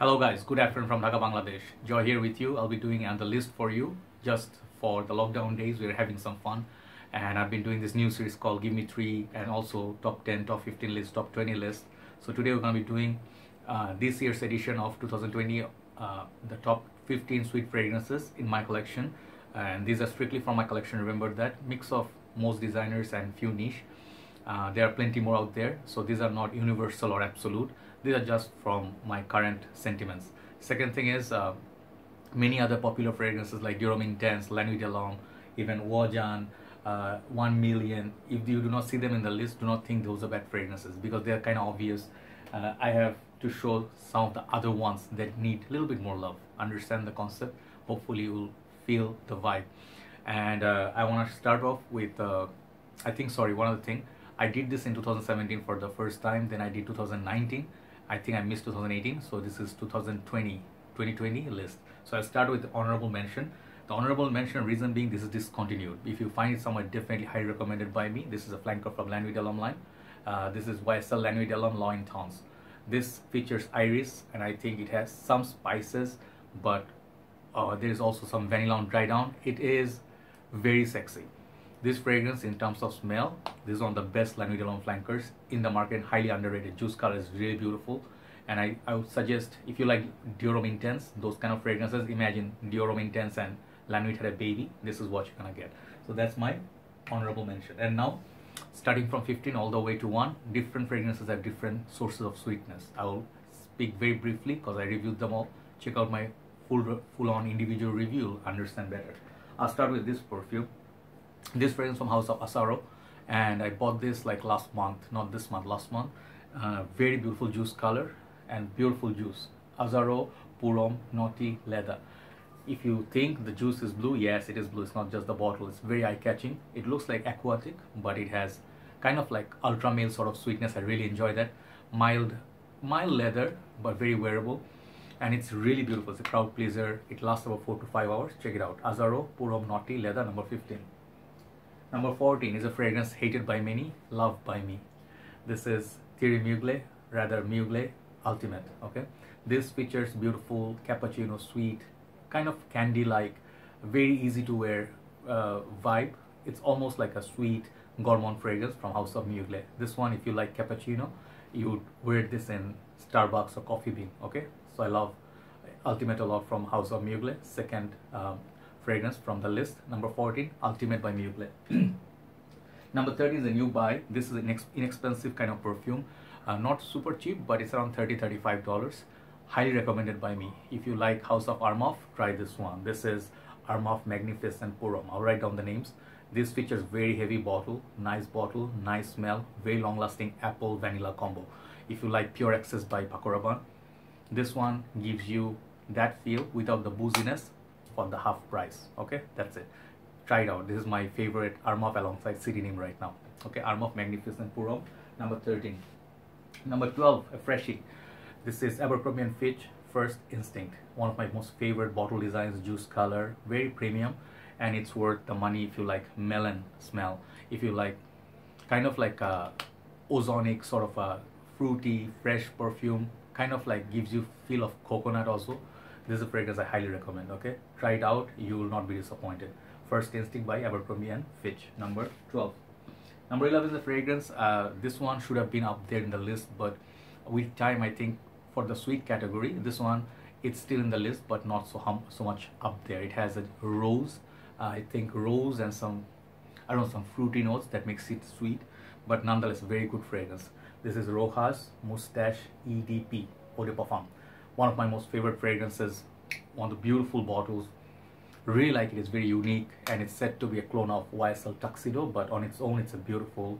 Hello guys, good afternoon from Dhaka, Bangladesh. Joy here with you. I'll be doing another list for you. Just for the lockdown days, we're having some fun. And I've been doing this new series called Give Me 3 and also Top 10, Top 15 list, Top 20 list. So today we're going to be doing this year's edition of 2020, the Top 15 Sweet Fragrances in my collection. And these are strictly from my collection, remember that. Mix of most designers and few niche. There are plenty more out there, so these are not universal or absolute. These are just from my current sentiments. Second thing is many other popular fragrances like Dior Homme Intense, La Nuit De L'Homme, even Oajan, 1 Million. If you do not see them in the list, do not think those are bad fragrances because they are kind of obvious. I have to show some of the other ones that need a little bit more love. Understand the concept. Hopefully you will feel the vibe. And I want to start off with, one other thing. I did this in 2017 for the first time, then I did 2019. I think I missed 2018, so this is 2020 list. So I'll start with the honorable mention. The honorable mention, reason being this is discontinued. If you find it somewhere, definitely highly recommended by me. This is a flanker from La Nuit De L'Homme line. This is YSL La Nuit De L'Homme L'Intense. This features iris, and I think it has some spices, but there is also some vanilla on dry down. It is very sexy. This fragrance, in terms of smell, this is one of the best La Nuit De L'Homme flankers in the market, highly underrated. Juice color is really beautiful, and I would suggest if you like Dior Homme Intense, those kind of fragrances, imagine Dior Homme Intense and La Nuit had a baby, this is what you're gonna get. So that's my honorable mention. And now, starting from 15 all the way to 1, different fragrances have different sources of sweetness. I will speak very briefly because I reviewed them all. Check out my full-on individual review, you'll understand better. I'll start with this perfume. This fragrance from House of Azzaro, and I bought this like last month, not this month, last month. Very beautiful juice color and beautiful juice. Azzaro Pour Homme Naughty Leather. If you think the juice is blue, yes, it is blue. It's not just the bottle. It's very eye-catching. It looks like aquatic, but it has kind of like ultra male sort of sweetness. I really enjoy that. Mild leather, but very wearable, and it's really beautiful. It's a crowd pleaser. It lasts about 4 to 5 hours. Check it out. Azzaro Pour Homme Naughty Leather, number 15. Number 14 is a fragrance hated by many, loved by me. This is Mugler Ultimate, okay? This features beautiful cappuccino, sweet, kind of candy-like, very easy to wear vibe. It's almost like a sweet gourmand fragrance from House of Mugler. This one, if you like cappuccino, you would wear this in Starbucks or Coffee Bean, okay? So I love Ultimate a lot from House of Mugler, second fragrance from the list. Number 14, Ultimate by Mugler. Number 30 is a new buy. This is an inexpensive kind of perfume, not super cheap, but it's around $30-$35. Highly recommended by me. If you like House of Armaf, try this one. This is Armaf Magnificent Pour Homme. I'll write down the names. This features very heavy bottle, nice smell, very long-lasting apple vanilla combo. If you like Pure Excess by Paco Rabanne, this one gives you that feel without the booziness. For the half price, okay, that's it. Try it out. This is my favorite Armaf alongside city name right now, okay? Armaf Magnificent Pour Homme, number 13. Number 12, a freshie. This is Abercrombie & Fitch First Instinct, one of my most favorite bottle designs. Juice color, very premium, and it's worth the money if you like melon smell, if you like kind of like a ozonic sort of a fruity fresh perfume, kind of like gives you feel of coconut also. This is a fragrance I highly recommend, okay? Try it out, you will not be disappointed. First Instinct by Abercrombie & Fitch, number 12. Number 11 is a fragrance. This one should have been up there in the list, but with time, I think for the sweet category, this one, it's still in the list, but not so much up there. It has a rose, I think rose and some, I don't know, some fruity notes that makes it sweet, but nonetheless, very good fragrance. This is Rochas Moustache EDP, Eau de Parfum. One of my most favorite fragrances, one of the beautiful bottles. Really like it, it's very unique and it's said to be a clone of YSL Tuxedo, but on its own it's a beautiful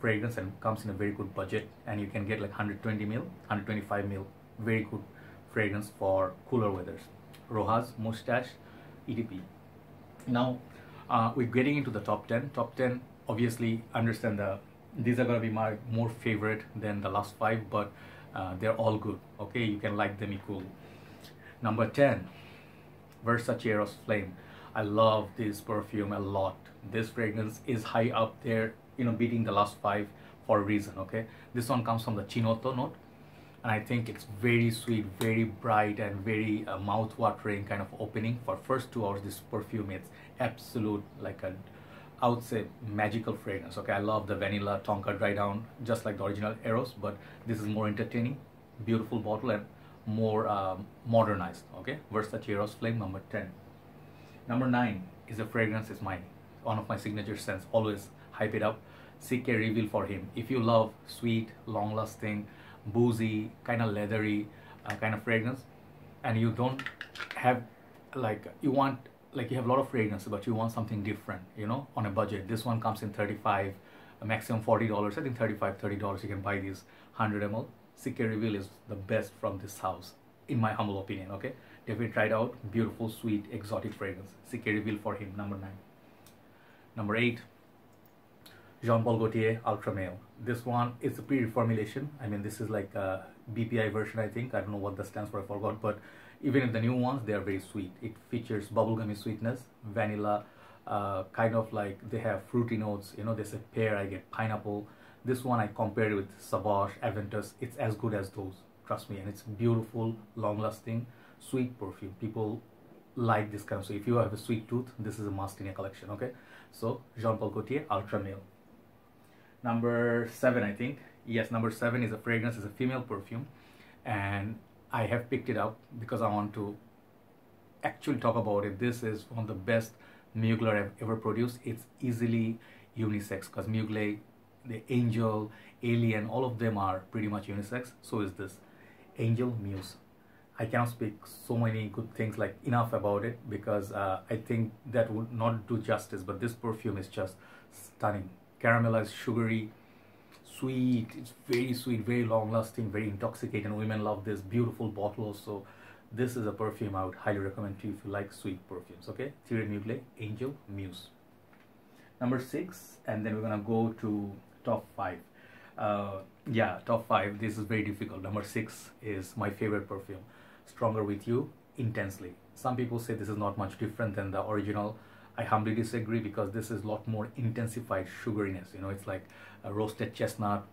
fragrance and comes in a very good budget, and you can get like 120 ml, 125 ml, very good fragrance for cooler weathers. Rojas Moustache EDP. Now we're getting into the top 10. Top 10, obviously understand these are going to be my more favorite than the last 5, but they're all good, okay? You can like them equally. Number 10, Versace Eros Flame. I love this perfume a lot. This fragrance is high up there, you know, beating the last 5 for a reason, okay? This one comes from the Chinotto note. and I think it's very sweet, very bright, and very mouth-watering kind of opening. For first 2 hours, this perfume is absolute, like a, I would say, magical fragrance. Okay, I love the vanilla tonka dry down, just like the original Eros, but this is more entertaining, beautiful bottle, and more modernized. Okay, Versace Eros Flame number 10. Number 9 is a fragrance, is mine, one of my signature scents, always hype it up. CK Reveal for him. If you love sweet, long-lasting, boozy, kind of leathery kind of fragrance, and you don't have, like, you want, like, you have a lot of fragrances but you want something different, you know, on a budget, this one comes in $35, maximum $40, I think $35, $30 you can buy this 100 ml. CK Reveal is the best from this house, in my humble opinion. Okay, definitely try it out. Beautiful, sweet, exotic fragrance. CK Reveal for him, number 9. Number 8, Jean Paul Gaultier Ultra Male. This one is a pre-reformulation. I mean, this is like a BPI version, I think. I don't know what that stands for, I forgot. But even in the new ones, they are very sweet. It features bubblegummy sweetness, vanilla, kind of like they have fruity notes. You know, there's a pear, I get pineapple. This one I compared with Savage Aventus. It's as good as those, trust me. And it's beautiful, long-lasting, sweet perfume. People like this kind of, so if you have a sweet tooth, this is a must in your collection, okay? So, Jean Paul Gaultier Ultra Male. Number 7, I think. Yes, number 7 is a fragrance, is a female perfume, and I have picked it up because I want to actually talk about it. This is one of the best Mugler I've ever produced. It's easily unisex because Mugler, the Angel, Alien, all of them are pretty much unisex. So is this Angel Muse. I cannot speak so many good things, like enough about it, because I think that would not do justice, but this perfume is just stunning. Caramelized, sugary, sweet. It's very sweet, very long lasting, very intoxicating. Women love this. Beautiful bottle also. This is a perfume I would highly recommend to you if you like sweet perfumes. Okay, Thierry Mugler Angel Muse. Number 6, and then we're gonna go to top 5. Top 5. This is very difficult. Number 6 is my favorite perfume, Stronger With You Intensely. Some people say this is not much different than the original. I humbly disagree, because this is a lot more intensified sugariness. You know, it's like a roasted chestnut,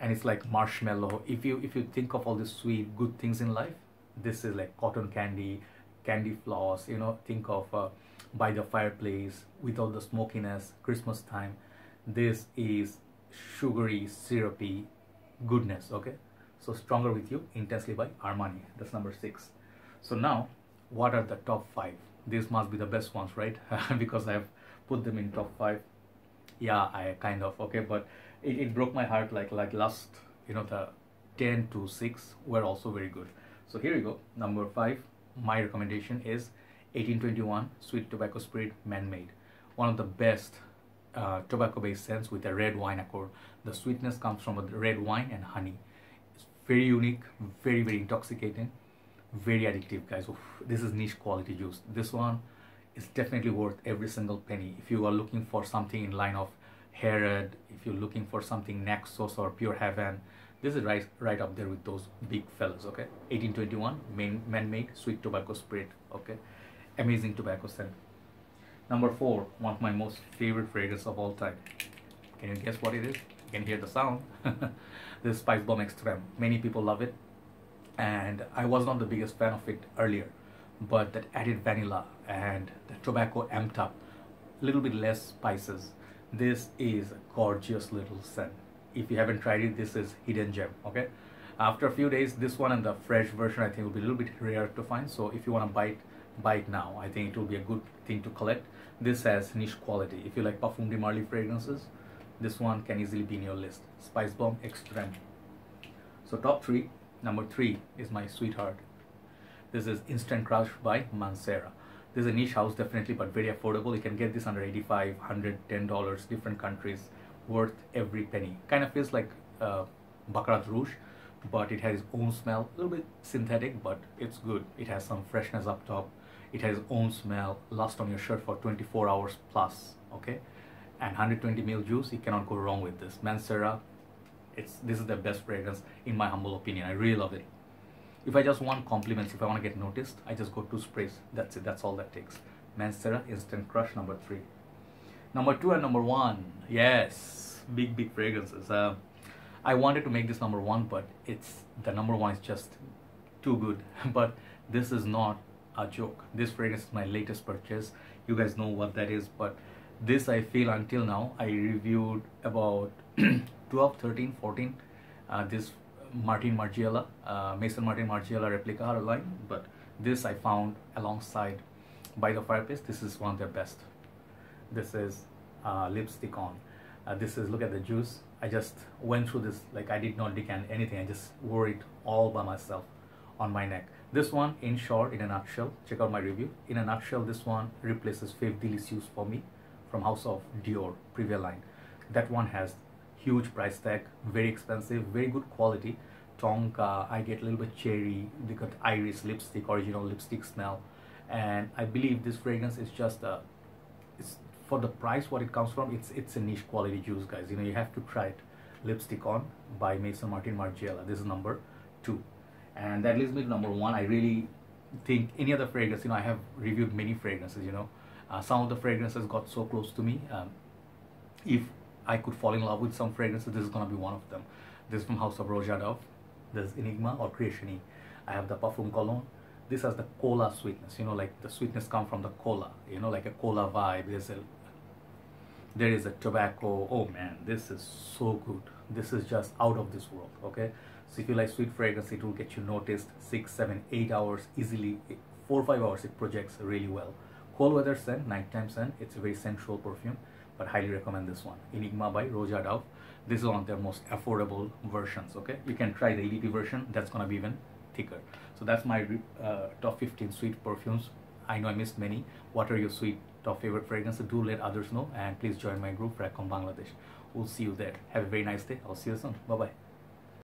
and it's like marshmallow. If you think of all the sweet, good things in life, this is like cotton candy, candy floss. You know, think of by the fireplace, with all the smokiness, Christmas time. This is sugary, syrupy goodness. Okay, so Stronger With You Intensely by Armani. That's number 6. So now, what are the top 5? These must be the best ones, right? Because I've put them in top 5. Yeah, I kind of, okay, but it broke my heart, like last, you know, the 10 to 6 were also very good. So here we go. Number 5, my recommendation is 18.21 Sweer Tobacco Spirit Man Made. One of the best tobacco-based scents with a red wine accord. The sweetness comes from a red wine and honey. It's very unique, very, very intoxicating. Very addictive, guys. Oof, this is niche quality juice. This one is definitely worth every single penny. If you are looking for something in line of Herod, if you're looking for something Naxos or Pure Heaven, this is right up there with those big fellas. Okay, 1821 man-made Sweet Tobacco Spirit. Okay, amazing tobacco scent. Number 4, one of my most favorite fragrance of all time. Can you guess what it is? You can hear the sound. This is Spicebomb Extreme. Many people love it, and I was not the biggest fan of it earlier, but that added vanilla and the tobacco amped up, a little bit less spices. This is a gorgeous little scent. If you haven't tried it, this is hidden gem. Okay, after a few days, this one and the fresh version, I think, will be a little bit rare to find. So if you want to buy it now, I think it will be a good thing to collect. This has niche quality. If you like Parfum de Marly fragrances, this one can easily be in your list. Spicebomb Extreme. So top 3. Number 3 is my sweetheart. This is Instant Crush by Mancera. This is a niche house, definitely, but very affordable. You can get this under $85, $110, different countries, worth every penny. Kind of feels like Baccarat Rouge, but it has its own smell, a little bit synthetic, but it's good. It has some freshness up top. It has its own smell, lasts on your shirt for 24 hours plus, okay? And 120 ml juice, you cannot go wrong with this. Mancera, this is the best fragrance in my humble opinion. I really love it. If I just want compliments, if I want to get noticed, I just go 2 sprays. That's it. That's all that takes. Mancera Instant Crush, number 3. Number 2 and number 1. Yes, big fragrances. I wanted to make this number one, but it's the number one is just too good. But this is not a joke. This fragrance is my latest purchase. You guys know what that is, but this I feel until now I reviewed about 12, 13, 14, this Martin Margiela, Maison Martin Margiela replica line, but this I found alongside by the fireplace. This is one of their best. This is Lipstick On. This is, look at the juice. I just went through this, like I did not decant anything. I just wore it all by myself on my neck. This one, in short, in a nutshell, check out my review. In a nutshell, this one replaces Fave Delicious for me from House of Dior Privé line. That one has huge price tag, very expensive, very good quality. Tonka, I get a little bit cherry, they got iris lipstick, original lipstick smell. And I believe this fragrance is just a, it's for the price what it comes from, it's a niche quality juice, guys. You know, you have to try it. Lipstick On by Maison Martin Margiela. This is number 2. And that leads me to number 1. I really think any other fragrance, you know, I have reviewed many fragrances, you know. Some of the fragrances got so close to me. If I could fall in love with some fragrances, this is going to be one of them. This is from House of Roja Dove. This is Enigma or Creation-y. I have the Parfum Cologne. This has the cola sweetness, you know, like the sweetness comes from the cola, you know, like a cola vibe. There is a tobacco. Oh man, this is so good. This is just out of this world. Okay, so if you like sweet fragrance, it will get you noticed 6, 7, 8 hours easily. 4 or 5 hours it projects really well. Cold weather scent, nighttime scent. It's a very sensual perfume, but highly recommend this one, Enigma by Roja Dove. This is one of their most affordable versions. Okay, you can try the EDP version. That's gonna be even thicker. So that's my top 15 sweet perfumes. I know I missed many. What are your sweet top favorite fragrances? Do let others know, and please join my group Fragcom Bangladesh. We'll see you there. Have a very nice day. I'll see you soon. Bye bye.